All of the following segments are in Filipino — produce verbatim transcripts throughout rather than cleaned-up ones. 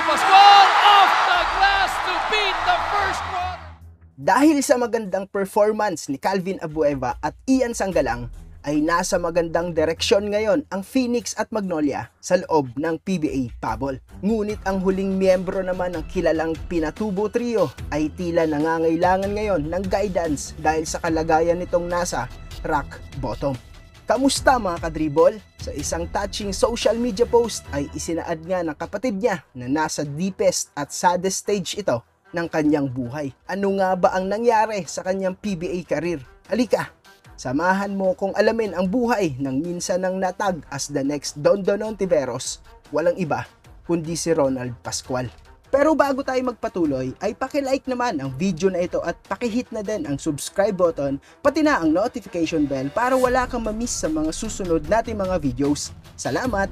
to Pascual, off the glass to beat the first quarter. Dahil sa magandang performance ni Calvin Abueva at Ian Sangalang, ay nasa magandang direksyon ngayon ang Phoenix at Magnolia sa loob ng P B A Pabol. Ngunit ang huling miyembro naman ng kilalang Pinatubo trio ay tila nangangailangan ngayon ng guidance dahil sa kalagayan nitong nasa rock bottom. Kamusta mga kadribol? Sa isang touching social media post ay isinaad nga ng kapatid niya na nasa deepest at saddest stage ito ng kanyang buhay. Ano nga ba ang nangyari sa kanyang P B A career? Halika, samahan mo kung alamin ang buhay ng minsan ng natag as the next Don Don Ontiveros. Walang iba kundi si Ronald Pascual. Pero bago tayo magpatuloy ay paki-like naman ang video na ito at paki-hit na din ang subscribe button pati na ang notification bell para wala kang ma-miss sa mga susunod nating mga videos. Salamat!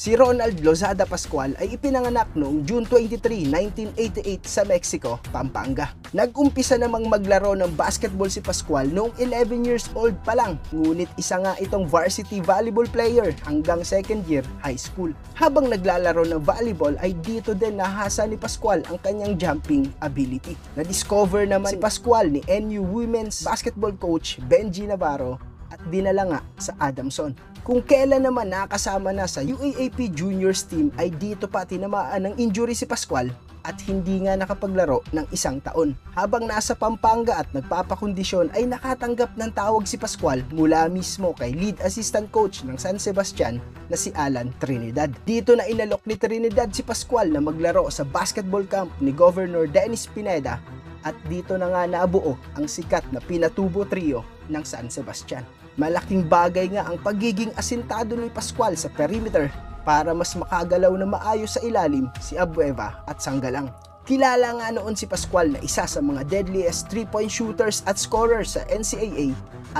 Si Ronald Lozada Pascual ay ipinanganak noong June twenty-three, nineteen eighty-eight sa Mexico, Pampanga. Nag-umpisa namang maglaro ng basketball si Pascual noong eleven years old pa lang, ngunit isa nga itong varsity volleyball player hanggang second year high school. Habang naglalaro ng volleyball ay dito din nahasa ni Pascual ang kanyang jumping ability. Na-discover naman si Pascual ni N U Women's Basketball Coach Benji Navarro at dinala nga sa Adamson. Kung kailan naman nakasama na sa U A A P Juniors team ay dito pa tinamaan ng injury si Pascual at hindi nga nakapaglaro ng isang taon. Habang nasa Pampanga at nagpapakondisyon ay nakatanggap ng tawag si Pascual mula mismo kay lead assistant coach ng San Sebastian na si Alan Trinidad. Dito na inalok ni Trinidad si Pascual na maglaro sa basketball camp ni Governor Dennis Pineda at dito na nga nabuo ang sikat na Pinatubo trio ng San Sebastian. Malaking bagay nga ang pagiging asintado ni Pascual sa perimeter para mas makagalaw na maayos sa ilalim si Abueva at Sangalang. Kilala nga noon si Pascual na isa sa mga deadliest three-point shooters at scorers sa N C A A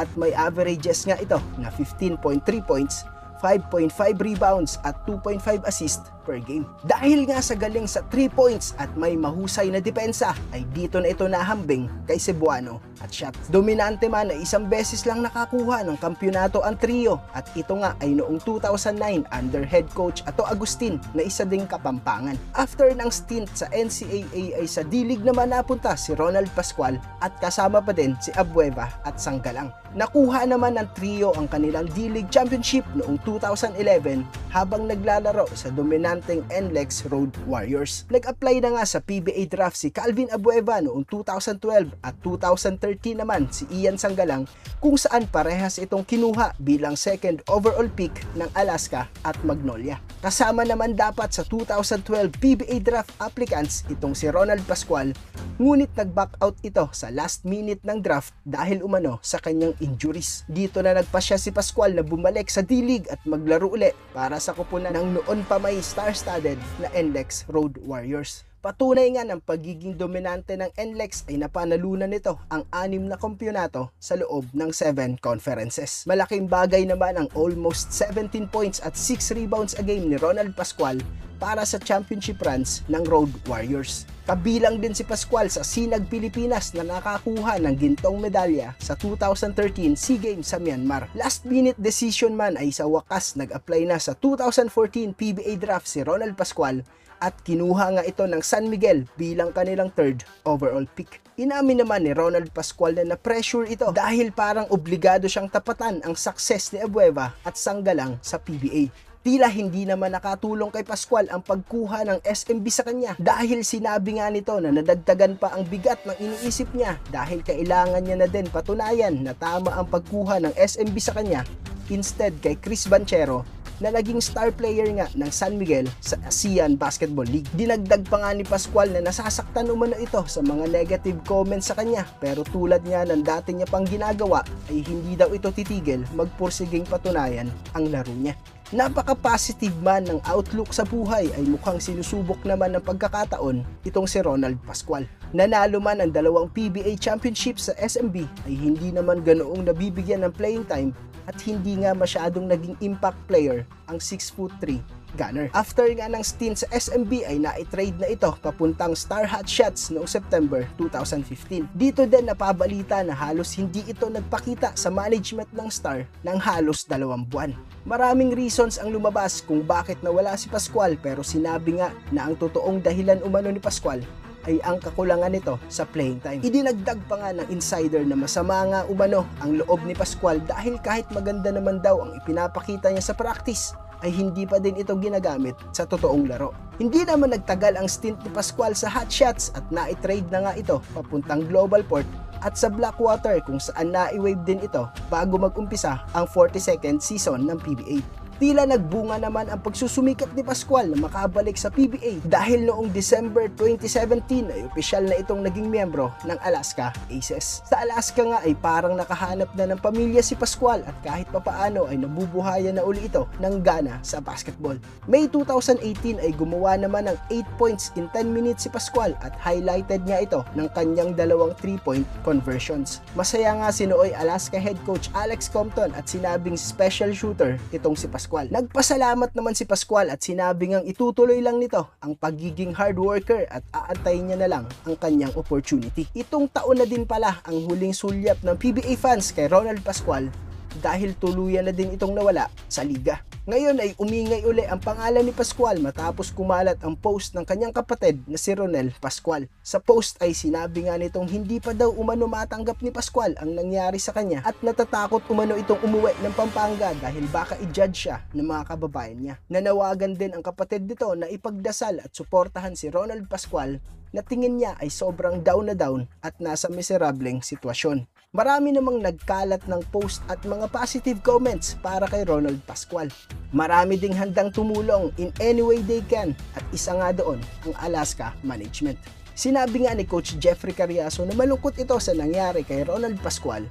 at may averages nga ito na fifteen point three points, five point five rebounds at two point five assists per game. Dahil nga sa galing sa three points at may mahusay na depensa ay dito na ito nahambing kay Cebuano at shots. Dominante man ay isang beses lang nakakuha ng kampyonato ang trio at ito nga ay noong two thousand nine under head coach Ato Agustin na isa ding Kapampangan. After ng stint sa N C A A ay sa D-League naman napunta si Ronald Pascual at kasama pa din si Abueva at Sangalang. Nakuha naman ng trio ang kanilang D-League championship noong two thousand eleven habang naglalaro sa dominanteng N L E X Road Warriors. Nag-apply na nga sa P B A draft si Calvin Abueva noong two thousand twelve at two thousand thirteen naman si Ian Sangalang kung saan parehas itong kinuha bilang second overall pick ng Alaska at Magnolia. Kasama naman dapat sa two thousand twelve P B A draft applicants itong si Ronald Pascual, ngunit nag-back out ito sa last minute ng draft dahil umano sa kanyang injuries. Dito na nagpasya si Pascual na bumalik sa D-League at maglaro uli para sa kupunan ng noon pa may star-studded na N L E X Road Warriors. Patunay nga ng pagiging dominante ng N L E X ay napanalunan nito ang anim na kampyonato sa loob ng seven conferences. Malaking bagay naman ang almost seventeen points at six rebounds a game ni Ronald Pascual para sa championship runs ng Road Warriors. Kabilang din si Pascual sa Sinag Pilipinas na nakakuha ng gintong medalya sa two thousand thirteen SEA Games sa Myanmar. Last minute decision man ay sa wakas nag-apply na sa two thousand fourteen P B A draft si Ronald Pascual at kinuha nga ito ng San Miguel bilang kanilang third overall pick. Inamin naman ni Ronald Pascual na na-pressure ito dahil parang obligado siyang tapatan ang success ni Abueva at Sangalang sa P B A. Tila hindi naman nakatulong kay Pascual ang pagkuha ng S M B sa kanya dahil sinabi nga nito na nadagdagan pa ang bigat ng iniisip niya dahil kailangan niya na din patunayan na tama ang pagkuha ng S M B sa kanya instead kay Chris Banchero na naging star player nga ng San Miguel sa ASEAN Basketball League. Dinagdag pa nga ni Pascual na nasasaktan umano ito sa mga negative comments sa kanya pero tulad niya ng dati niya pang ginagawa ay hindi daw ito titigil magpursiging patunayan ang laro niya. Napaka-positive man ng outlook sa buhay ay mukhang sinusubok naman ng pagkakataon itong si Ronald Pascual. Nanalo man ang dalawang P B A championship sa S M B ay hindi naman ganoong nabibigyan ng playing time at hindi nga masyadong naging impact player ang six foot three gunner. After nga ng stint sa S M B ay naitrade na ito papuntang Star Hotshots noong September two thousand fifteen. Dito din napabalita na halos hindi ito nagpakita sa management ng Star ng halos dalawang buwan. Maraming reasons ang lumabas kung bakit nawala si Pascual, pero sinabi nga na ang totoong dahilan umano ni Pascual ay ang kakulangan nito sa playing time. Idinagdag pa nga ng insider na masama nga umano ang loob ni Pascual dahil kahit maganda naman daw ang ipinapakita niya sa practice ay hindi pa din ito ginagamit sa totoong laro. Hindi naman nagtagal ang stint ni Pascual sa Hotshots at naitrade na nga ito papuntang Global Port at sa Blackwater kung saan naiwave din ito bago magumpisa ang forty-second season ng P B A. Tila nagbunga naman ang pagsusumikat ni Pascual na makabalik sa P B A dahil noong December twenty seventeen ay opisyal na itong naging miyembro ng Alaska Aces. Sa Alaska nga ay parang nakahanap na ng pamilya si Pascual at kahit papaano ay nabubuhayan na uli ito ng gana sa basketball. May two thousand eighteen ay gumawa naman ng eight points in ten minutes si Pascual at highlighted niya ito ng kanyang dalawang three-point conversions. Masaya nga si nooy Alaska head coach Alex Compton at sinabing special shooter itong si Pascual. Nagpasalamat naman si Pascual at sinabi ngang itutuloy lang nito ang pagiging hard worker at aantayin niya na lang ang kanyang opportunity. Itong taon na din pala ang huling sulyap ng P B A fans kay Ronald Pascual dahil tuluyan na din itong nawala sa liga. Ngayon ay umingay uli ang pangalan ni Pascual matapos kumalat ang post ng kanyang kapatid na si Ronel Pascual. Sa post ay sinabi nga nitong hindi pa daw umano matanggap ni Pascual ang nangyari sa kanya at natatakot umano itong umuwi ng Pampanga dahil baka i-judge siya ng mga kababayan niya. Nanawagan din ang kapatid nito na ipagdasal at suportahan si Ronald Pascual na tingin niya ay sobrang down na down at nasa miserableng sitwasyon. Marami namang nagkalat ng post at mga positive comments para kay Ronald Pascual. Marami ding handang tumulong in any way they can at isa nga doon ang Alaska management. Sinabi nga ni Coach Jeffrey Cariaso na malungkot ito sa nangyari kay Ronald Pascual,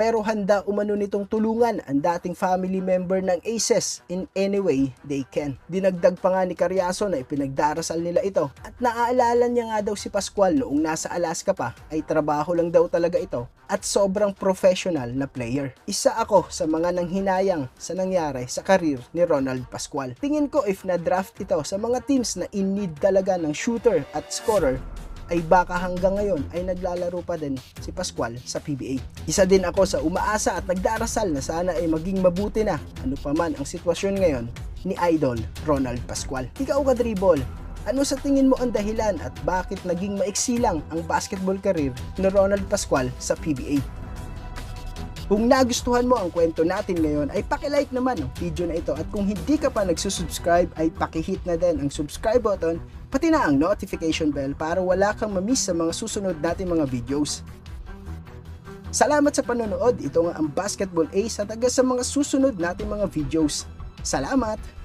pero handa umano nitong tulungan ang dating family member ng Aces in any way they can. Dinagdag pa nga ni Cariaso na ipinagdarasal nila ito at naaalala niya nga daw si Pascual noong nasa Alaska pa ay trabaho lang daw talaga ito at sobrang professional na player. Isa ako sa mga nanghinayang sa nangyari sa karir ni Ronald Pascual. Tingin ko if na-draft ito sa mga teams na in need talaga ng shooter at scorer, ay baka hanggang ngayon ay naglalaro pa din si Pascual sa P B A. Isa din ako sa umaasa at nagdarasal na sana ay maging mabuti na ano pa man ang sitwasyon ngayon ni Idol Ronald Pascual. Ikaw ka Dribble, ano sa tingin mo ang dahilan at bakit naging maiksi lang ang basketball career ni Ronald Pascual sa P B A? Kung nagustuhan mo ang kwento natin ngayon ay paki-like naman ang video na ito at kung hindi ka pa nagsusubscribe ay paki-hit na din ang subscribe button pati na ang notification bell para wala kang ma-miss sa mga susunod nating mga videos. Salamat sa panonood. Ito nga ang Basketball Ace at hanggang sa mga susunod nating mga videos. Salamat!